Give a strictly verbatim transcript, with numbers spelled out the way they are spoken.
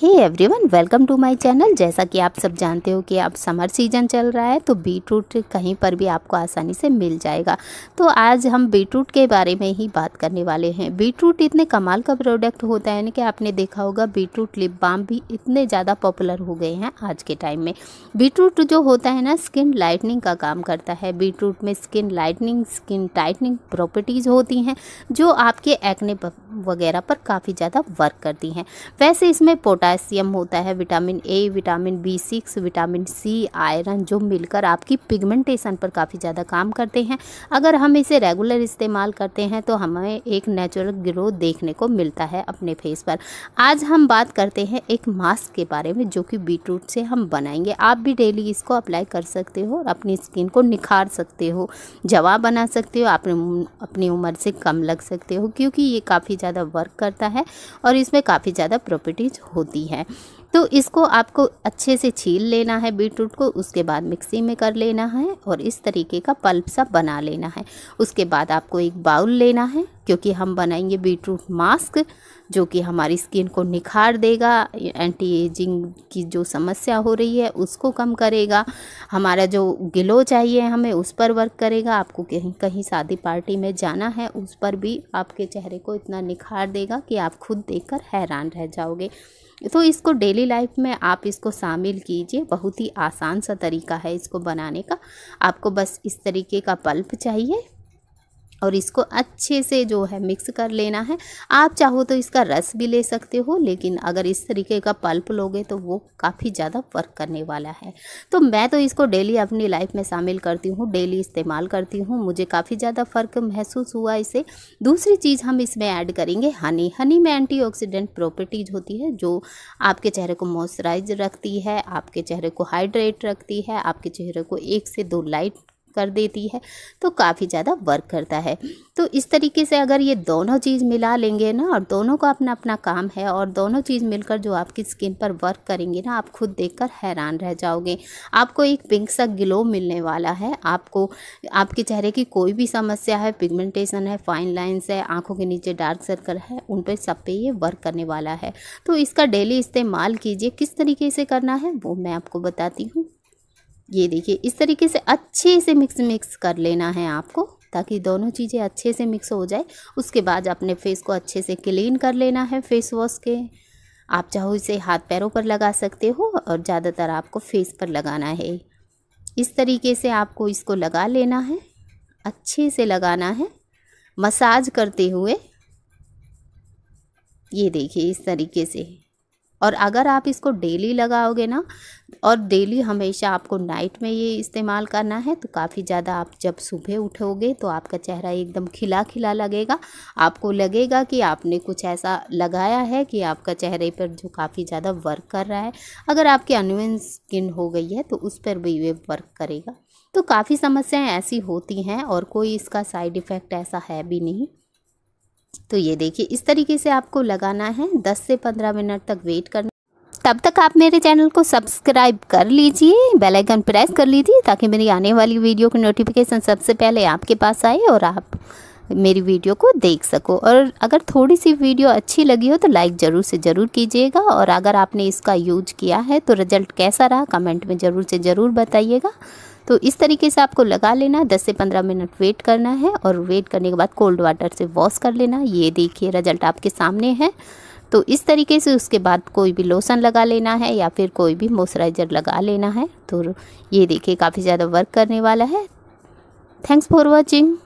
Hey everyone, welcome to my channel. जैसा कि आप सब जानते हो कि अब समर सीजन चल रहा है तो बीटरूट कहीं पर भी आपको आसानी से मिल जाएगा। तो आज हम बीटरूट के बारे में ही बात करने वाले हैं। बीटरूट इतने कमाल का प्रोडक्ट होता है ना कि आपने देखा होगा बीटरूट लिप बाम भी इतने ज़्यादा पॉपुलर हो गए हैं आज के टाइम में। बीटरूट जो होता है ना, स्किन लाइटनिंग का काम करता है। बीटरूट में skin lightening, skin tightening properties होती हैं जो आपके एक्ने वगैरह पर काफ़ी ज़्यादा वर्क करती हैं। वैसे इसमें पोटा पोटेशियम होता है, vitamin A, vitamin B six, vitamin C, iron जो मिलकर आपकी पिगमेंटेशन पर काफ़ी ज़्यादा काम करते हैं। अगर हम इसे रेगुलर इस्तेमाल करते हैं तो हमें एक नेचुरल ग्रो देखने को मिलता है अपने फेस पर। आज हम बात करते हैं एक मास्क के बारे में जो कि बीटरूट से हम बनाएंगे। आप भी डेली इसको अप्लाई कर सकते हो और अपनी स्किन को निखार सकते हो, जवा बना सकते हो। आप अपनी उम्र से कम लग सकते हो क्योंकि ये काफ़ी ज़्यादा वर्क करता है और इसमें काफ़ी ज़्यादा प्रॉपर्टीज़ होती है। तो इसको आपको अच्छे से छील लेना है बीटरूट को, उसके बाद मिक्सी में कर लेना है और इस तरीके का पल्प सा बना लेना है। उसके बाद आपको एक बाउल लेना है क्योंकि हम बनाएंगे बीटरूट मास्क जो कि हमारी स्किन को निखार देगा, एंटी एजिंग की जो समस्या हो रही है उसको कम करेगा, हमारा जो ग्लो चाहिए हमें उस पर वर्क करेगा। आपको कहीं कहीं शादी पार्टी में जाना है, उस पर भी आपके चेहरे को इतना निखार देगा कि आप खुद देखकर हैरान रह जाओगे। तो इसको डेली लाइफ में आप इसको शामिल कीजिए। बहुत ही आसान सा तरीका है इसको बनाने का। आपको बस इस तरीके का पल्प चाहिए और इसको अच्छे से जो है मिक्स कर लेना है। आप चाहो तो इसका रस भी ले सकते हो, लेकिन अगर इस तरीके का पल्प लोगे तो वो काफ़ी ज़्यादा वर्क करने वाला है। तो मैं तो इसको डेली अपनी लाइफ में शामिल करती हूँ, डेली इस्तेमाल करती हूँ, मुझे काफ़ी ज़्यादा फ़र्क महसूस हुआ इसे। दूसरी चीज़ हम इसमें ऐड करेंगे हनी। हनी में एंटीऑक्सीडेंट प्रॉपर्टीज़ होती है जो आपके चेहरे को मॉइस्चराइज रखती है, आपके चेहरे को हाइड्रेट रखती है, आपके चेहरे को एक से दो लाइट कर देती है, तो काफ़ी ज़्यादा वर्क करता है। तो इस तरीके से अगर ये दोनों चीज़ मिला लेंगे ना, और दोनों का अपना अपना काम है, और दोनों चीज़ मिलकर जो आपकी स्किन पर वर्क करेंगे ना, आप खुद देखकर हैरान रह जाओगे। आपको एक पिंक सा ग्लो मिलने वाला है। आपको आपके चेहरे की कोई भी समस्या है, पिगमेंटेशन है, फाइन लाइन्स है, आँखों के नीचे डार्क सर्कल है, उन पर सब पे ये वर्क करने वाला है। तो इसका डेली इस्तेमाल कीजिए। किस तरीके से करना है वो मैं आपको बताती हूँ। ये देखिए, इस तरीके से अच्छे से मिक्स मिक्स कर लेना है आपको ताकि दोनों चीज़ें अच्छे से मिक्स हो जाए। उसके बाद अपने फेस को अच्छे से क्लीन कर लेना है फेस वॉश के। आप चाहो इसे हाथ पैरों पर लगा सकते हो और ज़्यादातर आपको फेस पर लगाना है। इस तरीके से आपको इसको लगा लेना है, अच्छे से लगाना है मसाज करते हुए। ये देखिए इस तरीके से। और अगर आप इसको डेली लगाओगे ना, और डेली हमेशा आपको नाइट में ये इस्तेमाल करना है, तो काफ़ी ज़्यादा आप जब सुबह उठोगे तो आपका चेहरा एकदम खिला खिला लगेगा। आपको लगेगा कि आपने कुछ ऐसा लगाया है कि आपका चेहरे पर जो काफ़ी ज़्यादा वर्क कर रहा है। अगर आपकी अनइवन स्किन हो गई है तो उस पर भी ये वर्क करेगा। तो काफ़ी समस्याएँ ऐसी होती हैं और कोई इसका साइड इफ़ेक्ट ऐसा है भी नहीं। तो ये देखिए इस तरीके से आपको लगाना है, दस से पंद्रह मिनट तक वेट करना। तब तक आप मेरे चैनल को सब्सक्राइब कर लीजिए, बेल आइकन प्रेस कर लीजिए ताकि मेरी आने वाली वीडियो की नोटिफिकेशन सबसे पहले आपके पास आए और आप मेरी वीडियो को देख सको। और अगर थोड़ी सी वीडियो अच्छी लगी हो तो लाइक ज़रूर से ज़रूर कीजिएगा। और अगर आपने इसका यूज किया है तो रिजल्ट कैसा रहा कमेंट में ज़रूर से ज़रूर बताइएगा। तो इस तरीके से आपको लगा लेना, दस से पंद्रह मिनट वेट करना है और वेट करने के बाद कोल्ड वाटर से वॉश कर लेना। ये देखिए रिजल्ट आपके सामने है। तो इस तरीके से उसके बाद कोई भी लोशन लगा लेना है या फिर कोई भी मॉइस्चराइज़र लगा लेना है। तो ये देखिए काफ़ी ज़्यादा वर्क करने वाला है। Thanks for watching.